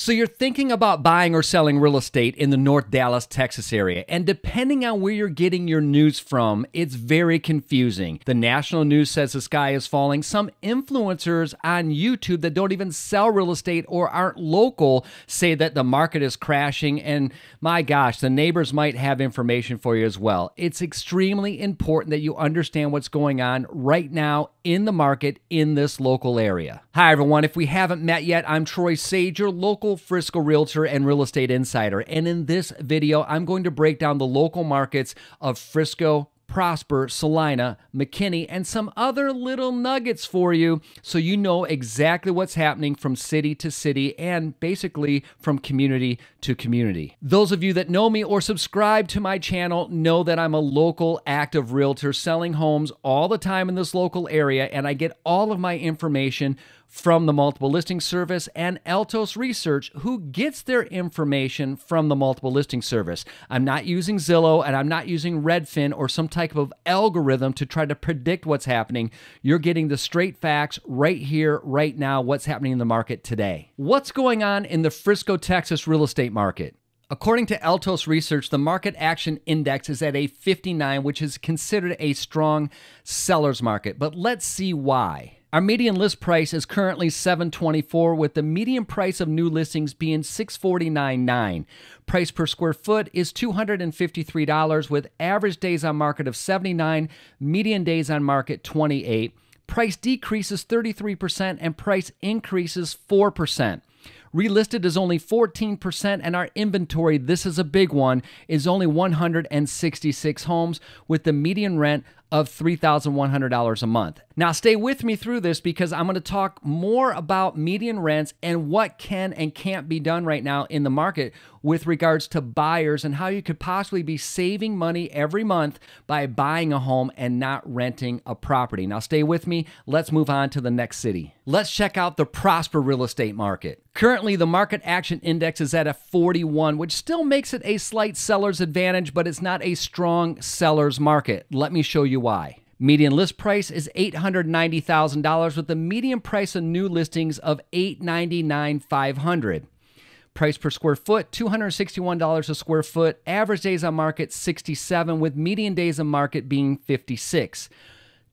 So you're thinking about buying or selling real estate in the North Dallas, Texas area, and depending on where you're getting your news from, it's very confusing. The national news says the sky is falling. Some influencers on YouTube that don't even sell real estate or aren't local say that the market is crashing, and my gosh, the neighbors might have information for you as well. It's extremely important that you understand what's going on right now in the market in this local area. Hi everyone, if we haven't met yet, I'm Troy Sage, your local Frisco realtor and real estate insider, and in this video I'm going to break down the local markets of Frisco, Prosper, Celina, McKinney, and some other little nuggets for you so you know exactly what's happening from city to city and basically from community to community. Those of you that know me or subscribe to my channel know that I'm a local active realtor selling homes all the time in this local area, and I get all of my information from the Multiple Listing Service and Altos Research, who gets their information from the Multiple Listing Service. I'm not using Zillow and I'm not using Redfin or some type of algorithm to try to predict what's happening. You're getting the straight facts right here, right now, what's happening in the market today. What's going on in the Frisco, Texas real estate market? According to Altos Research, the Market Action Index is at a 59, which is considered a strong seller's market, but let's see why. Our median list price is currently $724, with the median price of new listings being $649.9. Price per square foot is $253, with average days on market of 79, median days on market 28. Price decreases 33% and price increases 4%. Relisted is only 14%, and our inventory, this is a big one, is only 166 homes, with the median rent of $3,100 a month. Now stay with me through this because I'm gonna talk more about median rents and what can and can't be done right now in the market with regards to buyers and how you could possibly be saving money every month by buying a home and not renting a property. Now stay with me, let's move on to the next city. Let's check out the Prosper real estate market. Currently, the Market Action Index is at a 41, which still makes it a slight seller's advantage, but it's not a strong seller's market. Let me show you why. Median list price is $890,000 with the median price of new listings of $899,500. Price per square foot, $261 a square foot. Average days on market, 67, with median days on market being 56.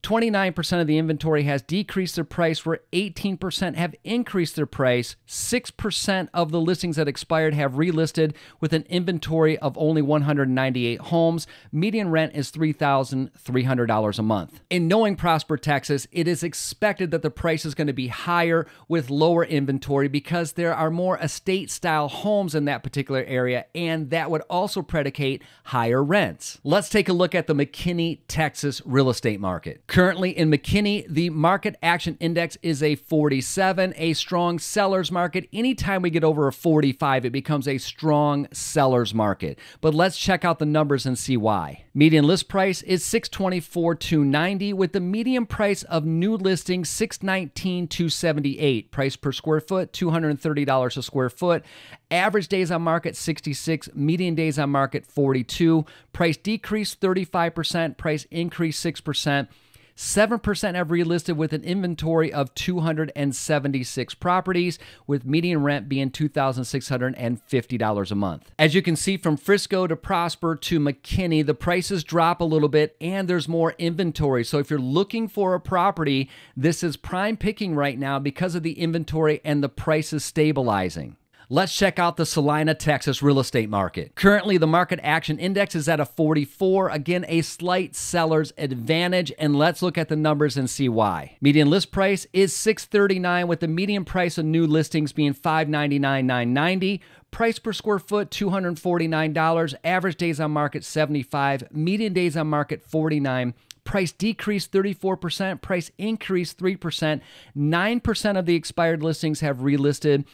29% of the inventory has decreased their price, where 18% have increased their price. 6% of the listings that expired have relisted, with an inventory of only 198 homes. Median rent is $3,300 a month. In knowing Prosper, Texas, it is expected that the price is going to be higher with lower inventory because there are more estate-style homes in that particular area, and that would also predicate higher rents. Let's take a look at the McKinney, Texas real estate market. Currently in McKinney, the Market Action Index is a 47, a strong seller's market. Anytime we get over a 45, it becomes a strong seller's market. But let's check out the numbers and see why. Median list price is $624,290, with the median price of new listings $619,278. Price per square foot, $230 a square foot. Average days on market, 66. Median days on market, 42. Price decreased 35%. Price increased 6%. 7% have relisted with an inventory of 276 properties, with median rent being $2,650 a month. As you can see, from Frisco to Prosper to McKinney, the prices drop a little bit and there's more inventory. So if you're looking for a property, this is prime picking right now because of the inventory and the prices stabilizing. Let's check out the Celina, Texas real estate market. Currently, the Market Action Index is at a 44, again, a slight seller's advantage, and let's look at the numbers and see why. Median list price is $639, with the median price of new listings being $599,990. Price per square foot, $249. Average days on market, 75. Median days on market, 49. Price decreased 34%. Price increased 3%. 9% of the expired listings have relisted.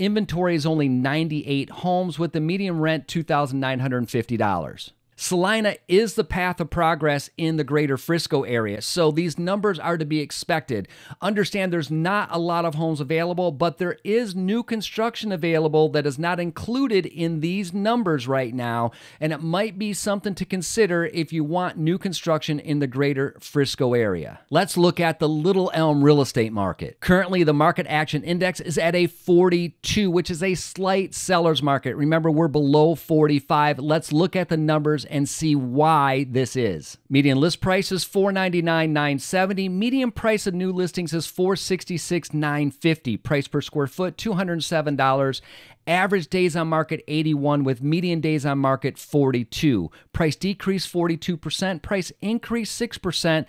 Inventory is only 98 homes, with the median rent $2,950. Celina is the path of progress in the greater Frisco area, so these numbers are to be expected. Understand there's not a lot of homes available, but there is new construction available that is not included in these numbers right now, and it might be something to consider if you want new construction in the greater Frisco area. Let's look at the Little Elm real estate market. Currently, the Market Action Index is at a 42, which is a slight seller's market. Remember, we're below 45. Let's look at the numbers and see why this is. Median list price is $499,970. Median price of new listings is $466,950. Price per square foot, $207. Average days on market, 81, with median days on market, 42. Price decrease, 42%. Price increase, 6%.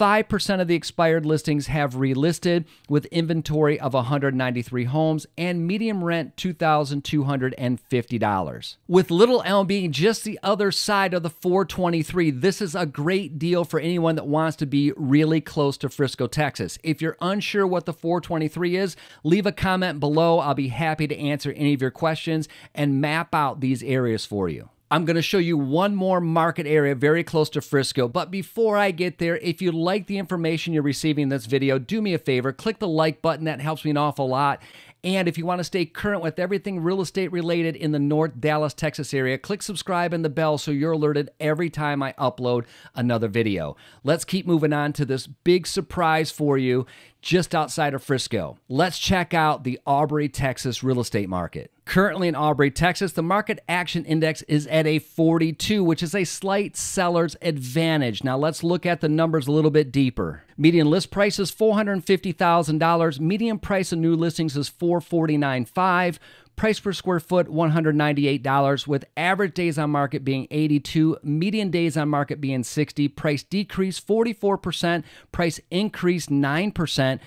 5% of the expired listings have relisted, with inventory of 193 homes and median rent $2,250. With Little Elm being just the other side of the 423, this is a great deal for anyone that wants to be really close to Frisco, Texas. If you're unsure what the 423 is, leave a comment below. I'll be happy to answer any of your questions and map out these areas for you. I'm going to show you one more market area very close to Frisco, but before I get there, if you like the information you're receiving in this video, do me a favor, click the like button. That helps me an awful lot. And if you want to stay current with everything real estate related in the North Dallas, Texas area, click subscribe and the bell so you're alerted every time I upload another video. Let's keep moving on to this big surprise for you just outside of Frisco. Let's check out the Aubrey, Texas real estate market. Currently in Aubrey, Texas, the Market Action Index is at a 42, which is a slight seller's advantage. Now let's look at the numbers a little bit deeper. Median list price is $450,000. Median price of new listings is $449,500. Price per square foot, $198, with average days on market being 82, median days on market being 60, price decrease 44%, price increase 9%.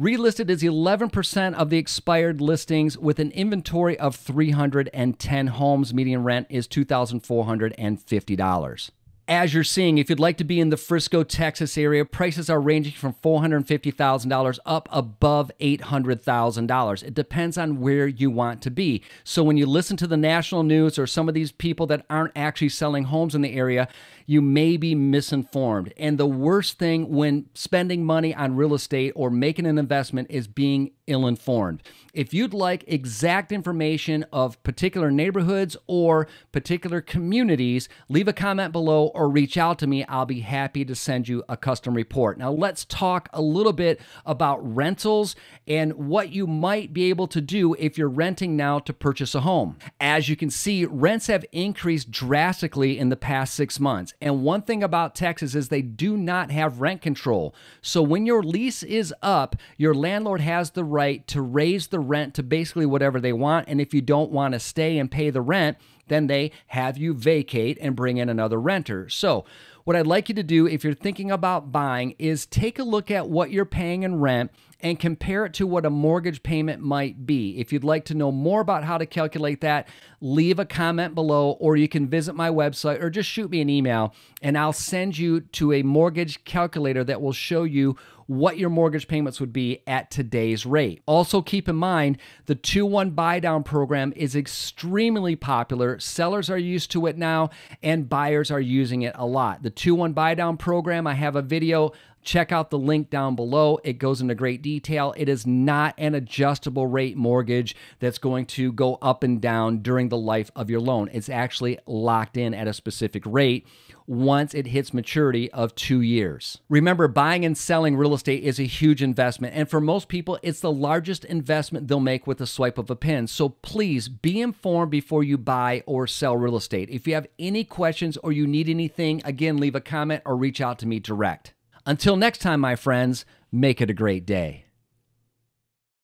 Relisted is 11% of the expired listings with an inventory of 310 homes. Median rent is $2,450. As you're seeing, if you'd like to be in the Frisco, Texas area, prices are ranging from $450,000 up above $800,000. It depends on where you want to be. So when you listen to the national news or some of these people that aren't actually selling homes in the area, you may be misinformed. And the worst thing when spending money on real estate or making an investment is being ill-informed. If you'd like exact information of particular neighborhoods or particular communities, leave a comment below or reach out to me. I'll be happy to send you a custom report. Now let's talk a little bit about rentals and what you might be able to do if you're renting now to purchase a home. As you can see, rents have increased drastically in the past 6 months. And one thing about Texas is they do not have rent control. So when your lease is up, your landlord has the right to raise the rent to basically whatever they want. And if you don't want to stay and pay the rent, then they have you vacate and bring in another renter. So what I'd like you to do if you're thinking about buying is take a look at what you're paying in rent and compare it to what a mortgage payment might be. If you'd like to know more about how to calculate that, leave a comment below, or you can visit my website or just shoot me an email and I'll send you to a mortgage calculator that will show you what your mortgage payments would be at today's rate. Also keep in mind, the 2-1 Buy Down program is extremely popular. Sellers are used to it now and buyers are using it a lot. The 2-1 Buy Down program, I have a video. Check out the link down below. It goes into great detail. It is not an adjustable rate mortgage that's going to go up and down during the life of your loan. It's actually locked in at a specific rate once it hits maturity of 2 years. Remember, buying and selling real estate is a huge investment. And for most people, it's the largest investment they'll make with a swipe of a pen. So please be informed before you buy or sell real estate. If you have any questions or you need anything, again, leave a comment or reach out to me direct. Until next time, my friends, make it a great day.